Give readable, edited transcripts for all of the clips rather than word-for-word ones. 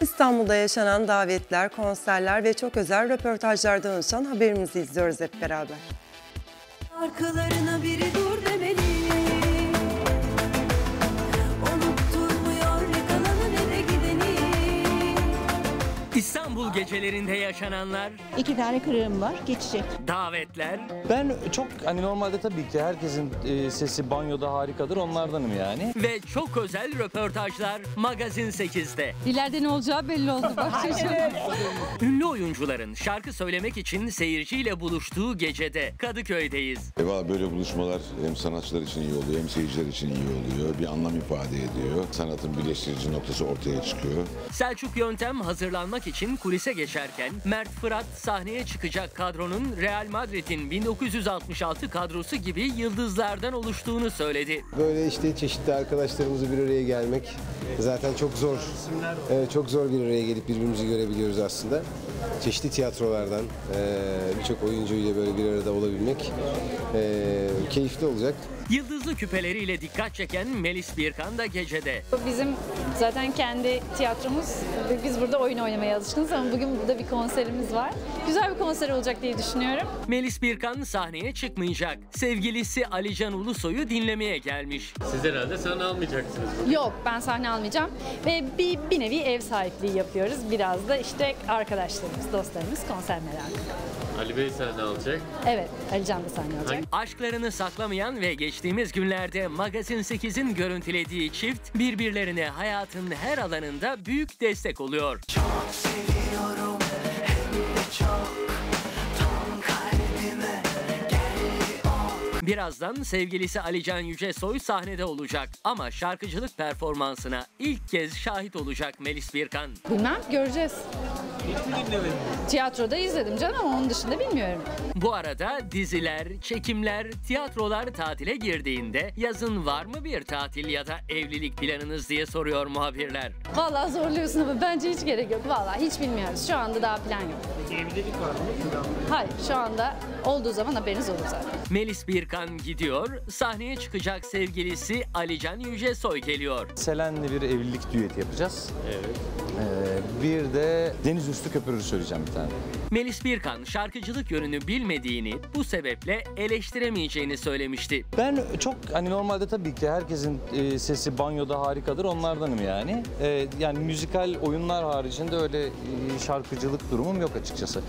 İstanbul'da yaşanan davetler, konserler ve çok özel röportajlardan oluşan haberimizi izliyoruz hep beraber. Arkalarına biri dur demeli. İstanbul gecelerinde yaşananlar... 2 tane kırığım var, geçecek. Davetler... Ben çok hani normalde tabii ki herkesin sesi banyoda harikadır, onlardanım yani. Ve çok özel röportajlar Magazin 8'de. İleride ne olacağı belli oldu, bak şaşırdım. Ünlü oyuncuların şarkı söylemek için seyirciyle buluştuğu gecede Kadıköy'deyiz. Valla böyle buluşmalar hem sanatçılar için iyi oluyor, hem seyirciler için iyi oluyor. Bir anlam ifade ediyor. Sanatın birleştirici noktası ortaya çıkıyor. Selçuk Yöntem hazırlanmak için kulise geçerken Mert Fırat sahneye çıkacak kadronun Real Madrid'in 1966 kadrosu gibi yıldızlardan oluştuğunu söyledi. Böyle işte çeşitli arkadaşlarımızı bir araya gelmek zaten çok zor bir araya gelip birbirimizi görebiliyoruz aslında. Çeşitli tiyatrolardan birçok oyuncuyla böyle bir arada olabilmek keyifli olacak. Yıldızlı küpeleriyle dikkat çeken Melis Birkan da gecede. Bizim zaten kendi tiyatromuz. Biz burada oyun oynamaya alışkınız ama bugün burada bir konserimiz var. Güzel bir konser olacak diye düşünüyorum. Melis Birkan sahneye çıkmayacak. Sevgilisi Ali Can Ulusoy'u dinlemeye gelmiş. Siz herhalde sahne almayacaksınız. Yok, ben sahne almayacağım. Ve bir nevi ev sahipliği yapıyoruz. Biraz da işte arkadaşlarımız, dostlarımız konser meraklı. Ali Bey sahne alacak. Evet, Ali Can da sahne alacak. Aşklarını saklamayan ve geçtiğimiz günlerde Magazin 8'in görüntülediği çift birbirlerine hayatın her alanında büyük destek oluyor. Çok seviyorum, hem de çok. Birazdan sevgilisi Ali Can Yücesoy sahnede olacak ama şarkıcılık performansına ilk kez şahit olacak Melis Birkan. Bilmem, göreceğiz. Tiyatroda izledim canım ama onun dışında bilmiyorum. Bu arada diziler, çekimler, tiyatrolar tatile girdiğinde yazın var mı bir tatil ya da evlilik planınız diye soruyor muhabirler. Vallahi zorluyorsun ama bence hiç gerek yok. Vallahi hiç bilmiyoruz. Şu anda daha plan yok. Evlilik var mı? Hayır, şu anda olduğu zaman haberiniz olur zaten. Melis Birkan gidiyor, sahneye çıkacak sevgilisi Ali Can Yücesoy geliyor. Selen'le bir evlilik düeti yapacağız. Evet. Bir de Deniz Üstü Köpürür söyleyeceğim bir tane. Melis Birkan şarkıcılık yönünü bilmediğini, bu sebeple eleştiremeyeceğini söylemişti. Ben çok hani normalde tabii ki herkesin sesi banyoda harikadır, onlardanım yani. Yani müzikal oyunlar haricinde öyle şarkıcılık durumum yok açıkçası.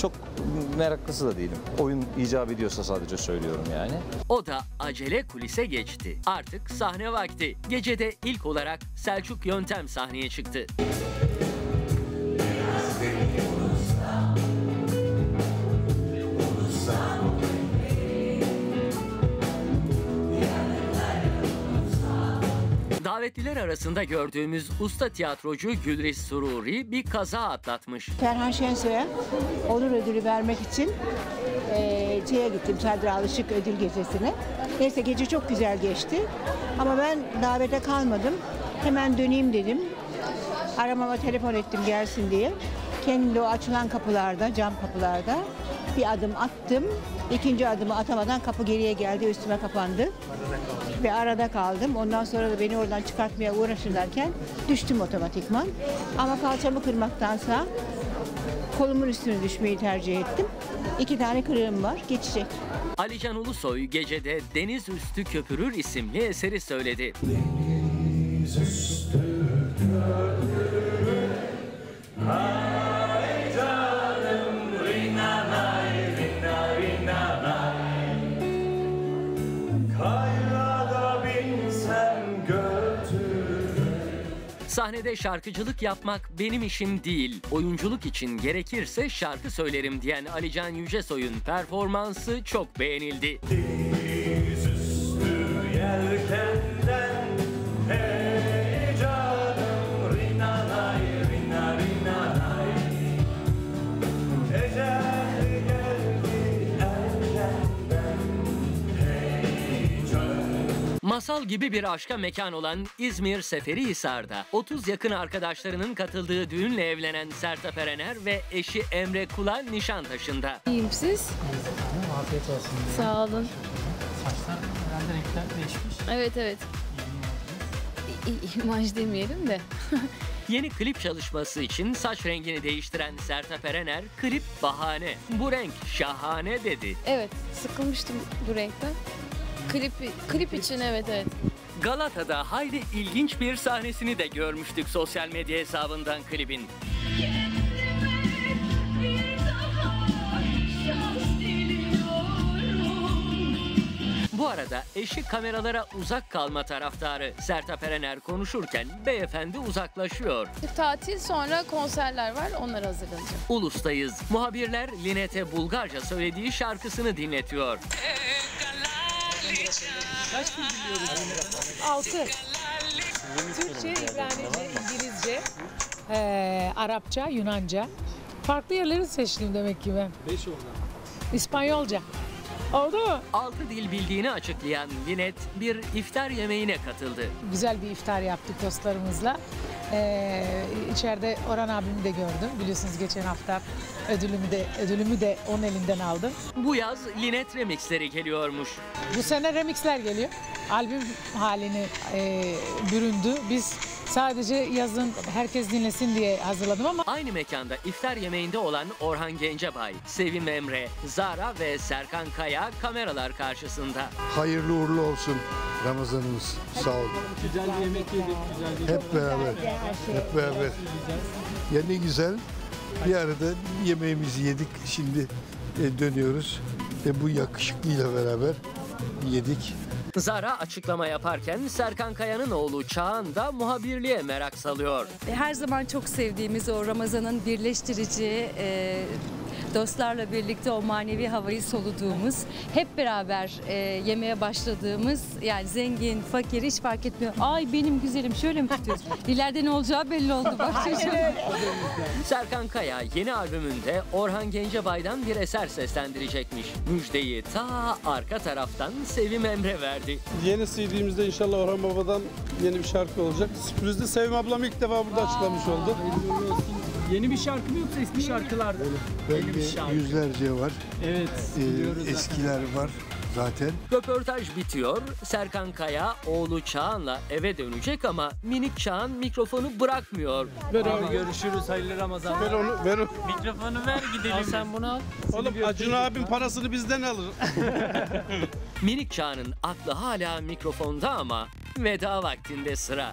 Çok meraklısı da değilim. Oyun icap ediyorsa sadece söylüyorum yani. O da acele kulise geçti. Artık sahne vakti. Gecede ilk olarak Selçuk Yöntem sahneye çıktı. Davetliler arasında gördüğümüz usta tiyatrocu Gülriz Sururi bir kaza atlatmış. Ferhan Şensoy'a onur ödülü vermek için şeye gittim, Serdar Alışık ödül gecesine. Neyse, gece çok güzel geçti ama ben davete kalmadım. Hemen döneyim dedim. Aramama telefon ettim gelsin diye. Kendimde o açılan kapılarda, cam kapılarda bir adım attım. İkinci adımı atamadan kapı geriye geldi, üstüme kapandı. Ve arada kaldım. Ondan sonra da beni oradan çıkartmaya uğraşırlarken düştüm otomatikman. Ama kalçamı kırmaktansa kolumun üstüne düşmeyi tercih ettim. 2 tane kırığım var, geçecek. Ali Can Ulusoy gecede Deniz Üstü Köpürür isimli eseri söyledi. Deniz üstü köpürür, ay canım, rinanay, rinanay, rinanay. Kayrada binsem götürür. Sahnede şarkıcılık yapmak benim işim değil, oyunculuk için gerekirse şarkı söylerim diyen Ali Can Yücesoy'un performansı çok beğenildi. Deniz üstü yelkenden. Masal gibi bir aşka mekan olan İzmir Seferihisar'da 30 yakın arkadaşlarının katıldığı düğünle evlenen Sertap Erener ve eşi Emre Kulal Nişantaşı'nda. İyiyim, siz? Afiyet olsun. Sağ olun. Saçlar herhalde renkler değişmiş. Evet. İmaj demeyelim de Yeni klip çalışması için saç rengini değiştiren Sertap Erener, klip bahane, bu renk şahane dedi. Evet, sıkılmıştım bu renkten. Klip için evet. Galata'da hayli ilginç bir sahnesini de görmüştük sosyal medya hesabından klibin. Bu arada eşi kameralara uzak kalma taraftarı. Sertap Erener konuşurken beyefendi uzaklaşıyor. Tatil sonra konserler var, onlara hazırlanacağım. Ulustayız. Muhabirler Linet'e Bulgarca söylediği şarkısını dinletiyor. Kaç dil biliyoruz? 6. Türkçe, İbranice, İngilizce, Arapça, Yunanca. Farklı yerleri seçtim demek ki ben. 5 oldu. İspanyolca. Oldu mu? 6 dil bildiğini açıklayan Linet bir iftar yemeğine katıldı. Güzel bir iftar yaptık dostlarımızla. İçeride Orhan abimi de gördüm. Biliyorsunuz geçen hafta ödülümü de onun elinden aldım. Bu yaz Linet remixleri geliyormuş. Bu sene remixler geliyor. Albüm halini büründü. Biz sadece yazın herkes dinlesin diye hazırladım ama... Aynı mekanda iftar yemeğinde olan Orhan Gencebay, Sevim Emre, Zara ve Serkan Kaya kameralar karşısında. Hayırlı uğurlu olsun Ramazanımız. Sağ olun. Güzel bir yemek yedik. Hep beraber. Ya ne güzel. Bir arada yemeğimizi yedik. Şimdi dönüyoruz. Bu yakışıklıyla beraber yedik. Zara açıklama yaparken Serkan Kaya'nın oğlu Çağan da muhabirliğe merak salıyor. Her zaman çok sevdiğimiz o Ramazan'ın birleştirici, dostlarla birlikte o manevi havayı soluduğumuz, hep beraber yemeye başladığımız, yani zengin, fakir hiç fark etmiyor. Ay benim güzelim şöyle mi tutuyorsun? İleride ne olacağı belli oldu. Bak Serkan Kaya yeni albümünde Orhan Gencebay'dan bir eser seslendirecekmiş. Müjdeyi ta arka taraftan Sevim Emre verdi. Yeni CD'mizde inşallah Orhan Baba'dan yeni bir şarkı olacak. Sürprizde Sevim ablam ilk defa burada açıklamış oldu. Yeni bir şarkı mı yoksa eski şarkılar mı? Yüzlerce var. Evet. Eskiler zaten var zaten. Röportaj bitiyor. Serkan Kaya oğlu Çağan'la eve dönecek ama minik Çağan mikrofonu bırakmıyor. Ver abi, görüşürüz. Hayırlı Ramazan. Ver onu. Ver onu. Mikrofonu ver gidelim. Al sen bunu al. Oğlum Acun abim parasını bizden alır. Minik Çağan'ın aklı hala mikrofonda ama veda vaktinde sıra.